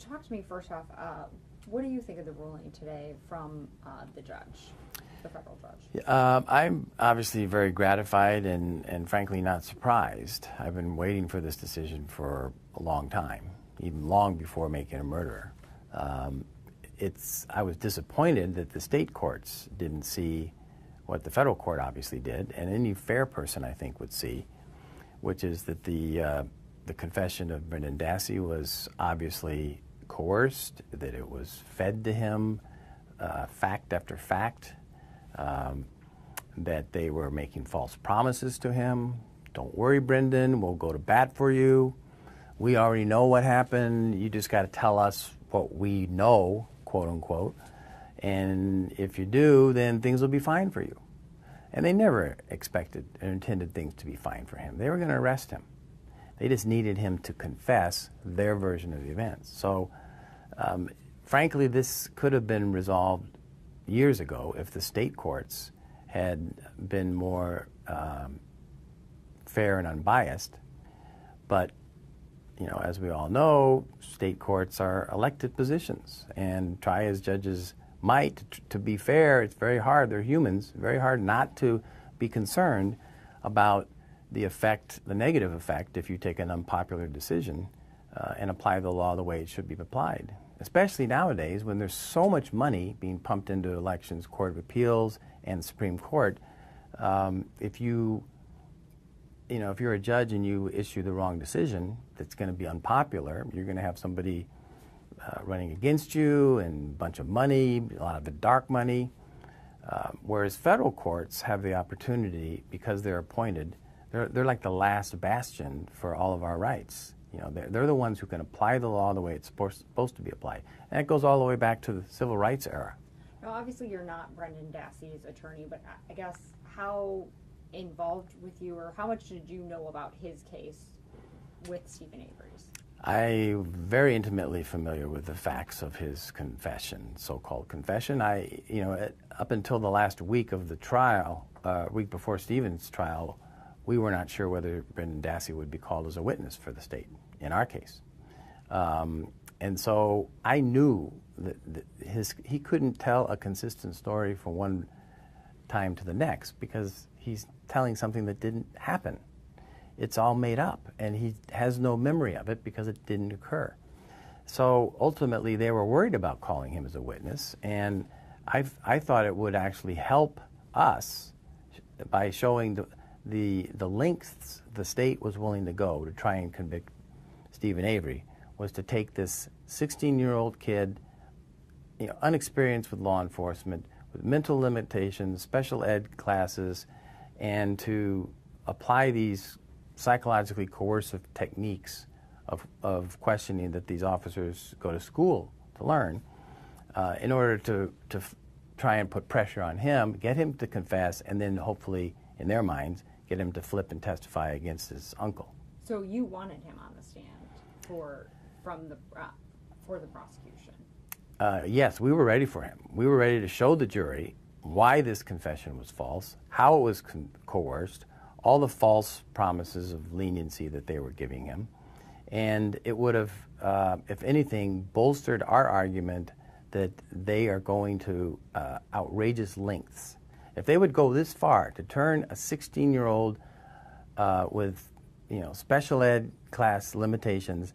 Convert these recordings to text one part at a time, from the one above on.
talk to me first off. What do you think of the ruling today from the judge, the federal judge? I'm obviously very gratified and frankly not surprised. I've been waiting for this decision for a long time, even long before Making a Murderer. I was disappointed that the state courts didn't see what the federal court obviously did, and any fair person I think would see, which is that the confession of Brendan Dassey was obviously coerced, that it was fed to him fact after fact, that they were making false promises to him. Don't worry, Brendan, we'll go to bat for you. We already know what happened. You just got to tell us what we know, quote unquote. And if you do, then things will be fine for you. And they never expected and intended things to be fine for him. They were going to arrest him. They just needed him to confess their version of the events. So, frankly, this could have been resolved years ago if the state courts had been more fair and unbiased. But, you know, as we all know, state courts are elected positions, and try as judges might, to be fair, it's very hard. They're humans. Very hard not to be concerned about the effect, the negative effect, if you take an unpopular decision and apply the law the way it should be applied, especially nowadays when there's so much money being pumped into elections, Court of Appeals, and Supreme Court. If you're a judge and you issue the wrong decision that's going to be unpopular, you're going to have somebody running against you, and a bunch of money, a lot of the dark money. Whereas federal courts have the opportunity, because they're appointed, they're like the last bastion for all of our rights. You know, they're the ones who can apply the law the way it's supposed to be applied. And it goes all the way back to the civil rights era. Now, obviously, you're not Brendan Dassey's attorney, but I guess how involved with you, or how much did you know about his case with Steven Avery's? I'm very intimately familiar with the facts of his confession, so-called confession. Up until the last week of the trial, week before Steven's trial, we were not sure whether Brendan Dassey would be called as a witness for the state in our case, and so I knew that he couldn't tell a consistent story from one time to the next, because he's telling something that didn't happen. It's all made up, and he has no memory of it because it didn't occur. So ultimately, they were worried about calling him as a witness, and I thought it would actually help us by showing the lengths the state was willing to go to try and convict Steven Avery, was to take this 16-year-old kid, unexperienced with law enforcement, with mental limitations, special ed classes, and to apply these psychologically coercive techniques of questioning that these officers go to school to learn, in order to try and put pressure on him, get him to confess, and then hopefully, in their minds, get him to flip and testify against his uncle. So you wanted him on the stand for the prosecution? Yes, we were ready for him. We were ready to show the jury why this confession was false, how it was coerced, all the false promises of leniency that they were giving him. And it would have, if anything, bolstered our argument that they are going to outrageous lengths. If they would go this far to turn a 16-year-old with special ed class limitations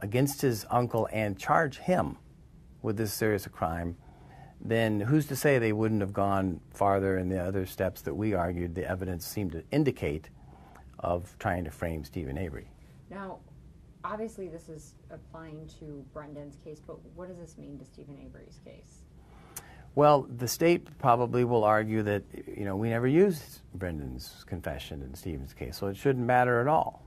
against his uncle and charge him with this serious crime, then who's to say they wouldn't have gone farther in the other steps that we argued the evidence seemed to indicate of trying to frame Steven Avery. Now, obviously this is applying to Brendan's case, but what does this mean to Steven Avery's case? Well, the state probably will argue that, we never used Brendan's confession in Steven's case, so it shouldn't matter at all.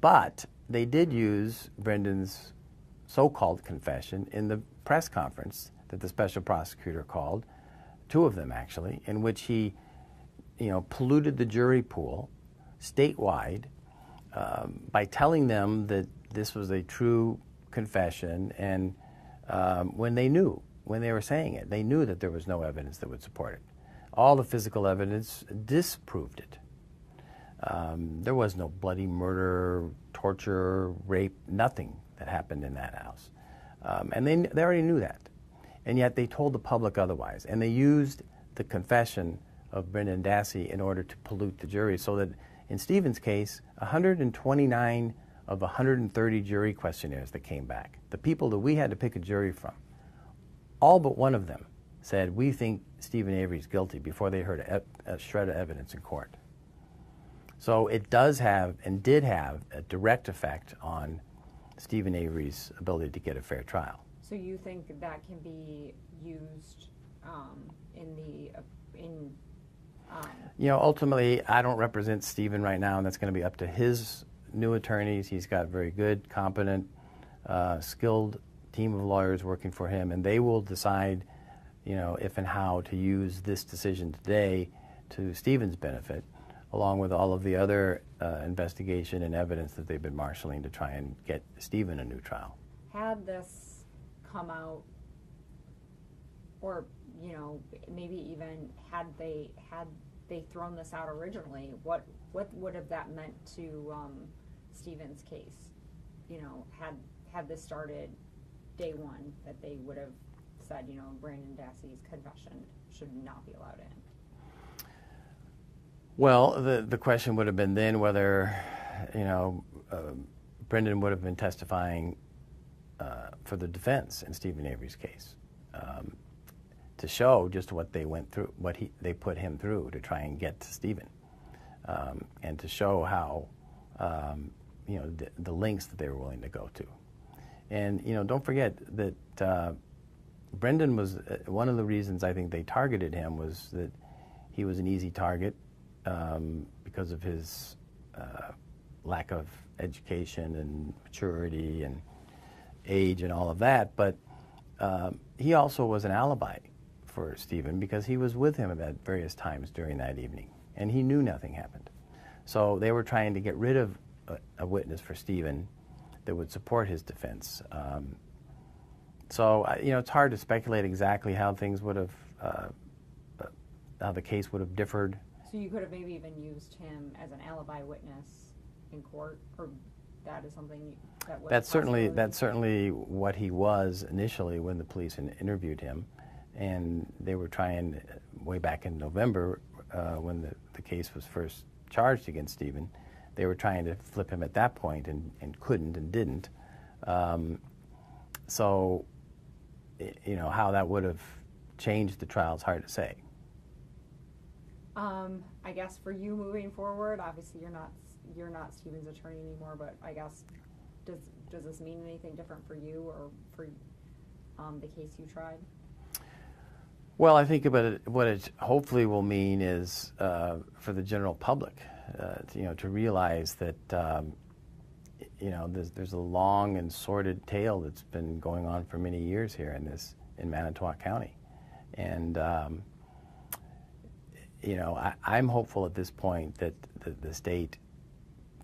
But they did use Brendan's so-called confession in the press conference that the special prosecutor called, two of them actually, in which he, polluted the jury pool statewide by telling them that this was a true confession, and when they were saying it, they knew that there was no evidence that would support it. All the physical evidence disproved it. There was no bloody murder, torture, rape, nothing that happened in that house. And they already knew that. And yet they told the public otherwise. And they used the confession of Brendan Dassey in order to pollute the jury, so that in Steven's case, 129 of 130 jury questionnaires that came back, the people that we had to pick a jury from, all but one of them said, we think Steven Avery's guilty, before they heard a shred of evidence in court. So it does have, and did have, a direct effect on Steven Avery's ability to get a fair trial. So you think that can be used You know, ultimately, I don't represent Steven right now, and that's going to be up to his new attorneys. He's got a very good, competent, skilled team of lawyers working for him, and they will decide, you know, if and how to use this decision today to Steven's benefit, along with all of the other investigation and evidence that they've been marshaling to try and get Steven a new trial. Had this come out, or, you know, maybe even had they thrown this out originally, what would have that meant to Steven's case? You know, had this started day one, that they would have said, you know, Brendan Dassey's confession should not be allowed in? Well, the question would have been then whether, you know, Brendan would have been testifying for the defense in Steven Avery's case. To show just what they went through, what they put him through to try and get to Steven, and to show how, you know, the lengths that they were willing to go to. And, you know, don't forget that Brendan was, one of the reasons I think they targeted him was that he was an easy target because of his lack of education and maturity and age and all of that, but he also was an alibi for Steven, because he was with him at various times during that evening, and he knew nothing happened. So they were trying to get rid of a witness for Steven that would support his defense. So, you know, it's hard to speculate exactly how things would have, how the case would have differed. So you could have maybe even used him as an alibi witness in court, or that is something that was that's certainly what he was initially when the police interviewed him, and they were trying way back in November when the case was first charged against Steven. They were trying to flip him at that point and couldn't and didn't. So, you know, how that would have changed the trial is hard to say. I guess for you moving forward, obviously you're not Steven's attorney anymore, but I guess, does this mean anything different for you or for the case you tried? Well, I think about it, what it hopefully will mean is for the general public, you know, to realize that, you know, there's a long and sordid tale that's been going on for many years here in Manitowoc County. And, you know, I'm hopeful at this point that the state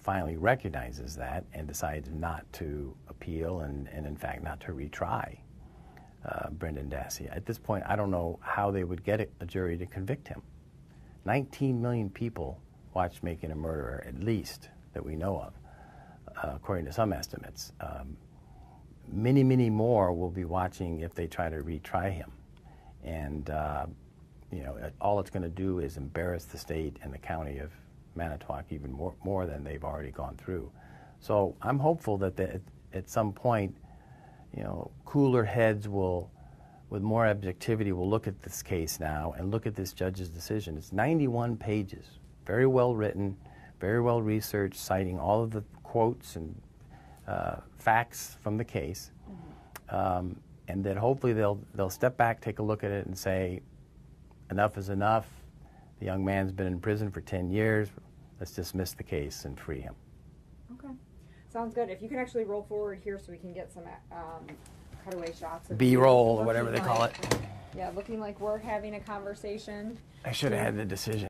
finally recognizes that and decides not to appeal and in fact, not to retry Brendan Dassey. At this point, I don't know how they would get a jury to convict him. 19 million people watched Making a Murderer, at least, that we know of, according to some estimates. Many, many more will be watching if they try to retry him. And, you know, all it's going to do is embarrass the state and the county of Manitowoc even more than they've already gone through. So I'm hopeful that at some point, you know, cooler heads will, with more objectivity, will look at this case now and look at this judge's decision. It's 91 pages, very well written, very well researched, citing all of the quotes and facts from the case, and that hopefully they'll step back, take a look at it, and say, enough is enough. The young man's been in prison for 10 years. Let's dismiss the case and free him. Okay. Sounds good. If you can actually roll forward here so we can get some cutaway shots. B-roll or whatever they call it. Yeah, looking like we're having a conversation. I should have had the decision.